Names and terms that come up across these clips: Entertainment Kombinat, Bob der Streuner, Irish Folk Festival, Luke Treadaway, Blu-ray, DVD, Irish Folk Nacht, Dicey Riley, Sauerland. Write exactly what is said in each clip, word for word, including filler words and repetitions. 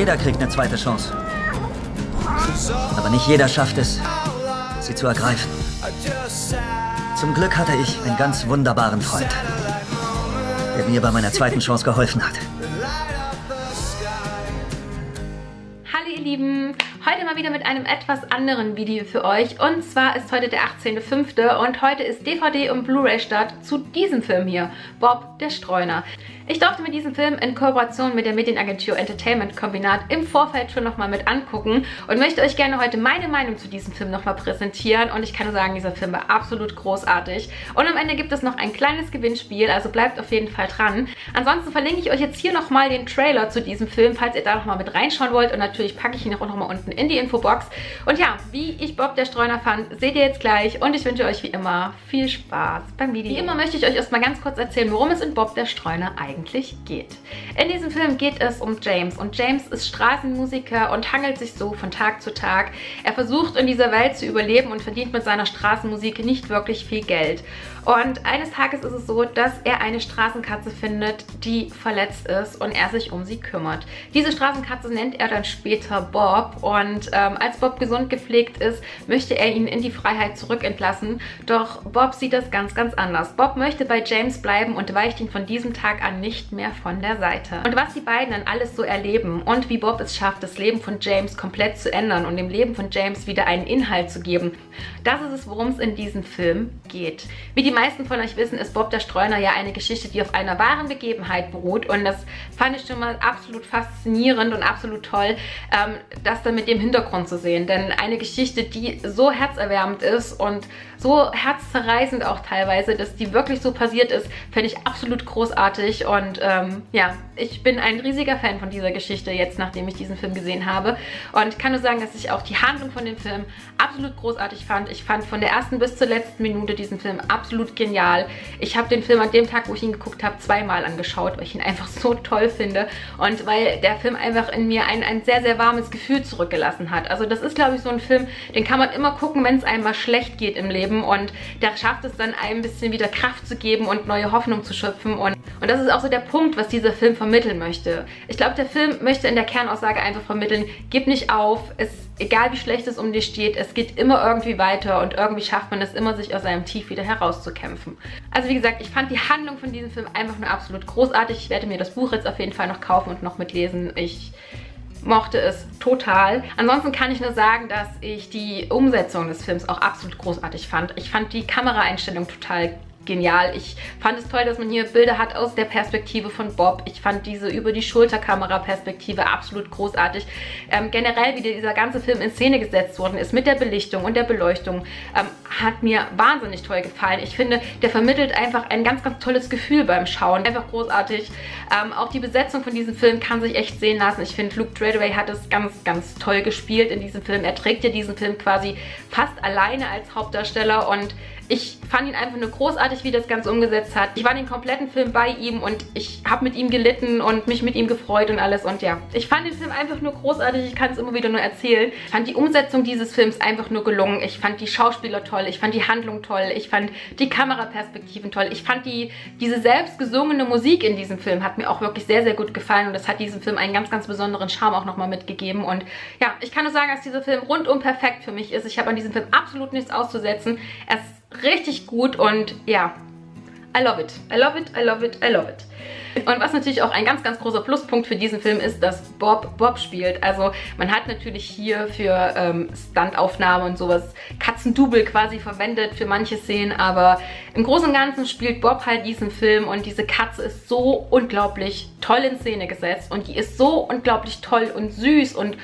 Jeder kriegt eine zweite Chance. Aber nicht jeder schafft es, sie zu ergreifen. Zum Glück hatte ich einen ganz wunderbaren Freund, der mir bei meiner zweiten Chance geholfen hat. Hallo ihr Lieben, heute mal wieder mit einem etwas anderen Video für euch. Und zwar ist heute der achtzehnte fünfte und heute ist D V D und Blu-ray-Start zu diesem Film hier, Bob der Streuner. Ich durfte mir diesen Film in Kooperation mit der Medienagentur Entertainment Kombinat im Vorfeld schon nochmal mit angucken und möchte euch gerne heute meine Meinung zu diesem Film nochmal präsentieren. Und ich kann nur sagen, dieser Film war absolut großartig. Und am Ende gibt es noch ein kleines Gewinnspiel, also bleibt auf jeden Fall dran. Ansonsten verlinke ich euch jetzt hier nochmal den Trailer zu diesem Film, falls ihr da nochmal mit reinschauen wollt. Und natürlich packe ich ihn auch nochmal unten in die Infobox. Und ja, wie ich Bob der Streuner fand, seht ihr jetzt gleich. Und ich wünsche euch wie immer viel Spaß beim Video. Wie immer möchte ich euch erstmal ganz kurz erzählen, worum es in Bob der Streuner eigentlich geht. geht. In diesem Film geht es um James und James ist Straßenmusiker und hangelt sich so von Tag zu Tag. Er versucht in dieser Welt zu überleben und verdient mit seiner Straßenmusik nicht wirklich viel Geld. Und eines Tages ist es so, dass er eine Straßenkatze findet, die verletzt ist und er sich um sie kümmert. Diese Straßenkatze nennt er dann später Bob und ähm, als Bob gesund gepflegt ist, möchte er ihn in die Freiheit zurückentlassen. Doch Bob sieht das ganz, ganz anders. Bob möchte bei James bleiben und weicht ihn von diesem Tag an nicht nicht mehr von der Seite. Und was die beiden dann alles so erleben und wie Bob es schafft, das Leben von James komplett zu ändern und dem Leben von James wieder einen Inhalt zu geben, das ist es, worum es in diesem Film geht. Wie die meisten von euch wissen, ist Bob der Streuner ja eine Geschichte, die auf einer wahren Begebenheit beruht und das fand ich schon mal absolut faszinierend und absolut toll, ähm, das dann mit dem Hintergrund zu sehen, denn eine Geschichte, die so herzerwärmend ist und so herzzerreißend auch teilweise, dass die wirklich so passiert ist, finde ich absolut großartig. Und Und ähm, ja, ich bin ein riesiger Fan von dieser Geschichte jetzt, nachdem ich diesen Film gesehen habe. Und kann nur sagen, dass ich auch die Handlung von dem Film absolut großartig fand. Ich fand von der ersten bis zur letzten Minute diesen Film absolut genial. Ich habe den Film an dem Tag, wo ich ihn geguckt habe, zweimal angeschaut, weil ich ihn einfach so toll finde. Und weil der Film einfach in mir ein, ein sehr, sehr warmes Gefühl zurückgelassen hat. Also das ist, glaube ich, so ein Film, den kann man immer gucken, wenn es einem mal schlecht geht im Leben. Und der schafft es dann, einem ein bisschen wieder Kraft zu geben und neue Hoffnung zu schöpfen. Und, und das ist auch so der Punkt, was dieser Film vermitteln möchte. Ich glaube, der Film möchte in der Kernaussage einfach vermitteln, gib nicht auf, es, egal wie schlecht es um dich steht, es geht immer irgendwie weiter und irgendwie schafft man es immer, sich aus seinem Tief wieder herauszukämpfen. Also wie gesagt, ich fand die Handlung von diesem Film einfach nur absolut großartig. Ich werde mir das Buch jetzt auf jeden Fall noch kaufen und noch mitlesen. Ich mochte es total. Ansonsten kann ich nur sagen, dass ich die Umsetzung des Films auch absolut großartig fand. Ich fand die Kameraeinstellung total genial. Ich fand es toll, dass man hier Bilder hat aus der Perspektive von Bob. Ich fand diese Über-die-Schulter-Kamera-Perspektive absolut großartig. Ähm, generell, wie dieser ganze Film in Szene gesetzt worden ist, mit der Belichtung und der Beleuchtung, ähm, hat mir wahnsinnig toll gefallen. Ich finde, der vermittelt einfach ein ganz, ganz tolles Gefühl beim Schauen. Einfach großartig. Ähm, auch die Besetzung von diesem Film kann sich echt sehen lassen. Ich finde, Luke Treadaway hat es ganz, ganz toll gespielt in diesem Film. Er trägt ja diesen Film quasi fast alleine als Hauptdarsteller und ich fand ihn einfach nur großartig, wie das Ganze umgesetzt hat. Ich war den kompletten Film bei ihm und ich habe mit ihm gelitten und mich mit ihm gefreut und alles und ja. Ich fand den Film einfach nur großartig, ich kann es immer wieder nur erzählen. Ich fand die Umsetzung dieses Films einfach nur gelungen. Ich fand die Schauspieler toll, ich fand die Handlung toll, ich fand die Kameraperspektiven toll, ich fand die, diese selbst gesungene Musik in diesem Film hat mir auch wirklich sehr, sehr gut gefallen und das hat diesem Film einen ganz, ganz besonderen Charme auch nochmal mitgegeben und ja, ich kann nur sagen, dass dieser Film rundum perfekt für mich ist. Ich habe an diesem Film absolut nichts auszusetzen. Er ist richtig gut und ja, I love it, I love it, I love it, I love it. Und was natürlich auch ein ganz, ganz großer Pluspunkt für diesen Film ist, dass Bob Bob spielt. Also man hat natürlich hier für ähm, Stuntaufnahmen und sowas Katzendouble quasi verwendet für manche Szenen, aber im Großen und Ganzen spielt Bob halt diesen Film und diese Katze ist so unglaublich toll in Szene gesetzt und die ist so unglaublich toll und süß und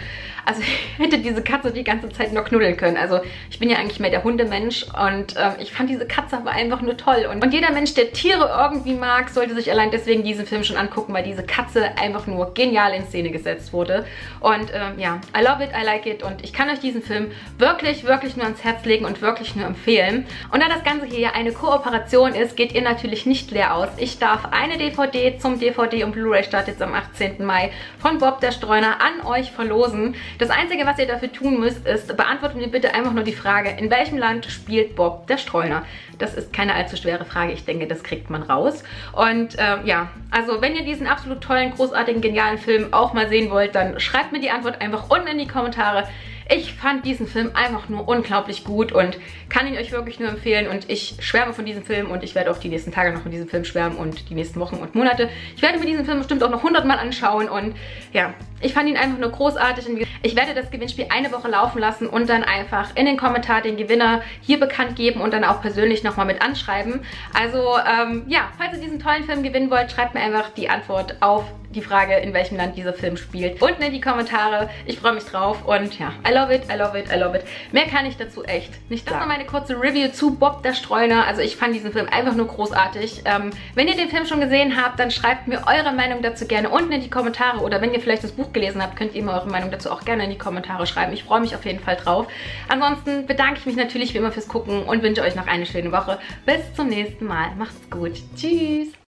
also ich hätte diese Katze die ganze Zeit nur knuddeln können. Also ich bin ja eigentlich mehr der Hundemensch und ähm, ich fand diese Katze aber einfach nur toll. Und, und jeder Mensch, der Tiere irgendwie mag, sollte sich allein deswegen diesen Film schon angucken, weil diese Katze einfach nur genial in Szene gesetzt wurde. Und ähm, ja, I love it, I like it und ich kann euch diesen Film wirklich, wirklich nur ans Herz legen und wirklich nur empfehlen. Und da das Ganze hier ja eine Kooperation ist, geht ihr natürlich nicht leer aus. Ich darf eine D V D zum D V D und Blu-ray Start jetzt am achtzehnten Mai von Bob der Streuner an euch verlosen. Das Einzige, was ihr dafür tun müsst, ist, beantwortet mir bitte einfach nur die Frage, in welchem Land spielt Bob der Streuner? Das ist keine allzu schwere Frage. Ich denke, das kriegt man raus. Und äh, ja, also wenn ihr diesen absolut tollen, großartigen, genialen Film auch mal sehen wollt, dann schreibt mir die Antwort einfach unten in die Kommentare. Ich fand diesen Film einfach nur unglaublich gut und kann ihn euch wirklich nur empfehlen. Und ich schwärme von diesem Film und ich werde auch die nächsten Tage noch von diesem Film schwärmen und die nächsten Wochen und Monate. Ich werde mir diesen Film bestimmt auch noch hundertmal anschauen und ja, ich fand ihn einfach nur großartig. Und ich werde das Gewinnspiel eine Woche laufen lassen und dann einfach in den Kommentar den Gewinner hier bekannt geben und dann auch persönlich nochmal mit anschreiben. Also ähm, ja, falls ihr diesen tollen Film gewinnen wollt, schreibt mir einfach die Antwort auf die Frage, in welchem Land dieser Film spielt, unten in die Kommentare. Ich freue mich drauf und ja, I love it, I love it, I love it. Mehr kann ich dazu echt nicht sagen. Das war meine kurze Review zu Bob der Streuner. Also ich fand diesen Film einfach nur großartig. Ähm, wenn ihr den Film schon gesehen habt, dann schreibt mir eure Meinung dazu gerne unten in die Kommentare oder wenn ihr vielleicht das Buch gelesen habt, könnt ihr mir eure Meinung dazu auch gerne in die Kommentare schreiben. Ich freue mich auf jeden Fall drauf. Ansonsten bedanke ich mich natürlich wie immer fürs Gucken und wünsche euch noch eine schöne Woche. Bis zum nächsten Mal. Macht's gut. Tschüss.